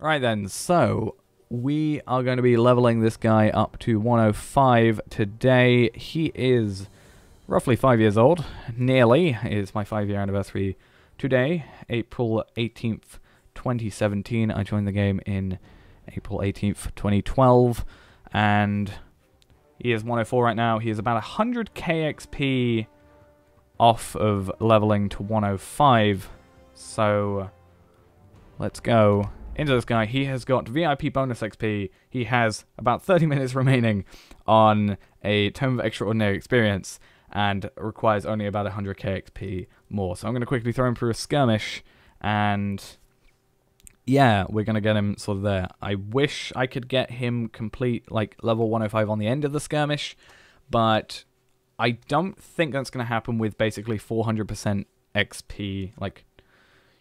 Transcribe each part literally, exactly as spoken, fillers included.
Right then, so we are going to be leveling this guy up to one oh five today. He is roughly five years old. Nearly is my five year anniversary today, April eighteenth, twenty seventeen. I joined the game in April eighteenth, twenty twelve, and he is one oh four right now. He is about one hundred K X P off of leveling to one oh five, so let's go into this guy. He has got V I P bonus X P. He has about thirty minutes remaining on a Tome of Extraordinary Experience and requires only about one hundred K X P more. So I'm going to quickly throw him through a skirmish, and yeah, we're going to get him sort of there. I wish I could get him complete, like, level one oh five on the end of the skirmish, but I don't think that's going to happen with basically four hundred percent X P, like,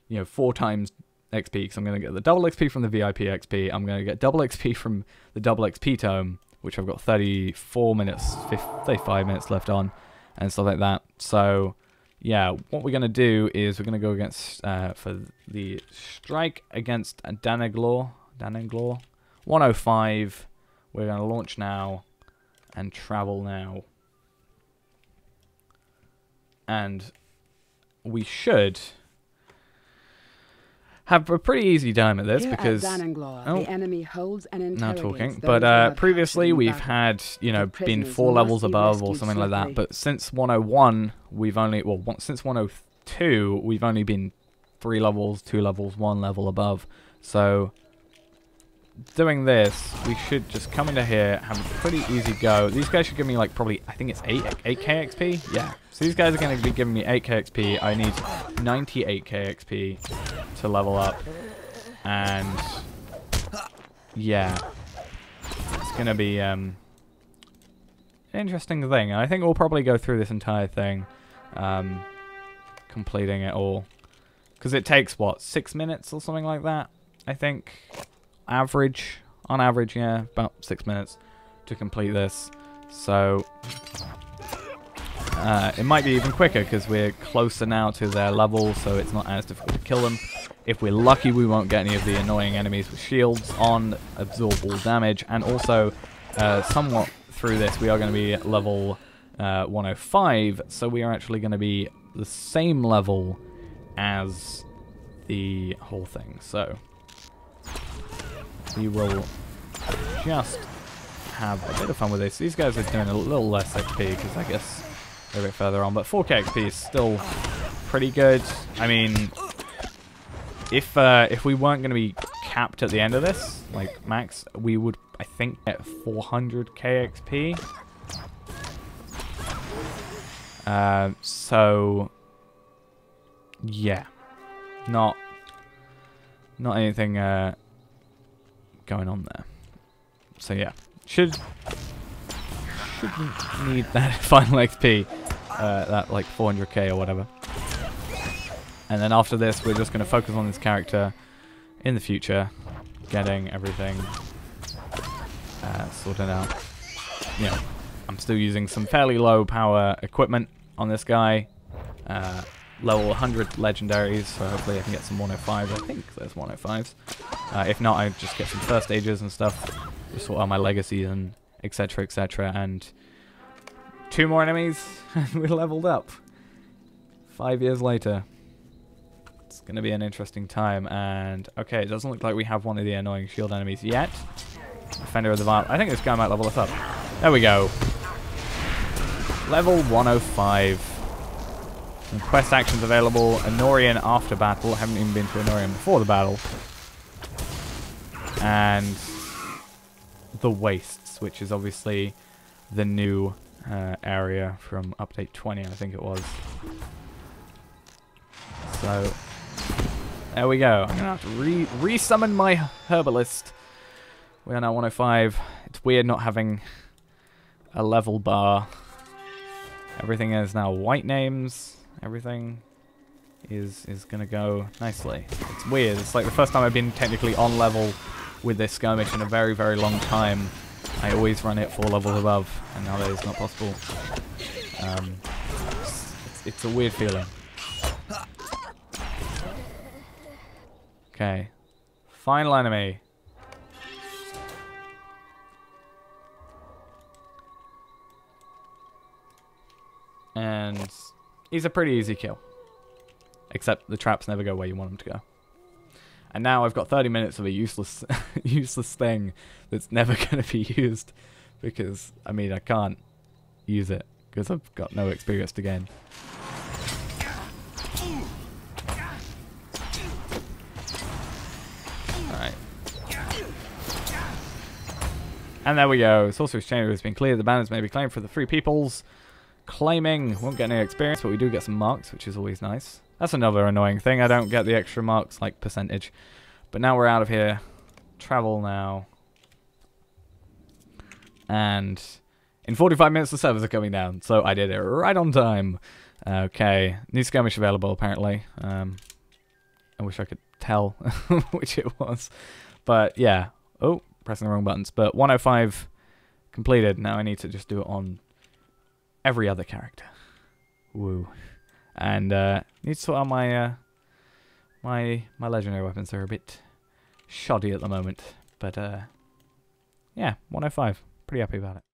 you know, four times X P, because I'm going to get the double X P from the V I P X P, I'm going to get double X P from the double X P tome, which I've got thirty-four minutes, thirty-five minutes left on, and stuff like that. So yeah, what we're going to do is we're going to go against, uh, for the strike against Daniglor, Daniglor, one oh five, we're going to launch now, and travel now, and we should have a pretty easy time at this. Here because at Daniglor, oh, the enemy holds and now talking. But uh, previously we've had, you know, been four levels above or something slightly. like that. But since one oh one, we've only well since one oh two, we've only been three levels, two levels, one level above. So doing this, we should just come into here, have a pretty easy go. These guys should give me like probably I think it's eight eight K X P. Yeah. So these guys are going to be giving me eight K X P. I need ninety-eight K X P to level up, and yeah, it's gonna be um, an interesting thing. I think we'll probably go through this entire thing, um, completing it all, because it takes what, six minutes or something like that, I think, average, on average, yeah, about six minutes to complete this. So uh, it might be even quicker because we're closer now to their level, so it's not as difficult to kill them. If we're lucky, we won't get any of the annoying enemies with shields on, absorb all damage, and also, uh, somewhat through this, we are going to be level uh, one oh five, so we are actually going to be the same level as the whole thing. So we will just have a bit of fun with this. These guys are doing a little less X P, because I guess they're a bit further on, but four K X P is still pretty good. I mean, If uh, if we weren't going to be capped at the end of this, like max, we would, I think, get four hundred K X P. Uh, so yeah, not not anything uh, going on there. So yeah, should shouldn't need that final X P, uh, that like four hundred K or whatever. And then after this, we're just going to focus on this character in the future, getting everything uh, sorted out. You know, I'm still using some fairly low power equipment on this guy. Uh, level one hundred legendaries, so hopefully I can get some one oh fives. I think there's one oh fives. Uh, if not, I just get some first stages and stuff. Just sort out my legacies and et cetera, et cetera. And two more enemies, and we're leveled up. Five years later. It's going to be an interesting time, and okay, it doesn't look like we have one of the annoying shield enemies yet. Defender of the Vamp. I think this guy might level us up. There we go. Level one oh five. Some quest actions available. Anorian after battle. I haven't even been to Anorian before the battle. And The Wastes, which is obviously the new uh, area from update twenty, I think it was. So there we go. I'm going to have to re re-summon my herbalist. We are now one oh five. It's weird not having a level bar. Everything is now white names. Everything is is going to go nicely. It's weird. It's like the first time I've been technically on level with this skirmish in a very, very long time. I always run it four levels above, and now that is not possible. Um, it's, it's a weird feeling. Okay, Final enemy. And he's a pretty easy kill. Except the traps never go where you want them to go. And now I've got thirty minutes of a useless useless thing that's never going to be used. Because, I mean, I can't use it. Because I've got no experience to gain. Alright. And there we go. Sorcerer's Chamber has been cleared. The banners may be claimed for the three peoples. Claiming won't get any experience, but we do get some marks, which is always nice. That's another annoying thing. I don't get the extra marks, like percentage. But now we're out of here. Travel now. And in forty-five minutes, the servers are coming down. So I did it right on time. Okay. New skirmish available, apparently. Um, I wish I could tell which it was. But yeah. Oh, pressing the wrong buttons. But one oh five completed. Now I need to just do it on every other character. Woo. And uh need to sort out my uh my my legendary weapons. They're a bit shoddy at the moment. But uh yeah, one oh five. Pretty happy about it.